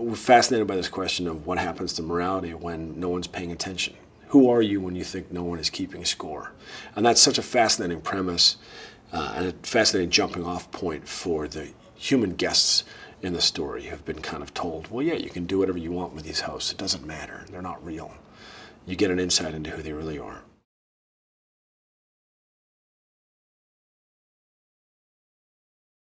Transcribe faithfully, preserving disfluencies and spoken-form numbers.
we're fascinated by this question of what happens to morality when no one's paying attention. Who are you when you think no one is keeping score? And that's such a fascinating premise uh, and a fascinating jumping off point for the human guests in the story who have been kind of told, well, yeah, you can do whatever you want with these hosts. It doesn't matter. They're not real. You get an insight into who they really are.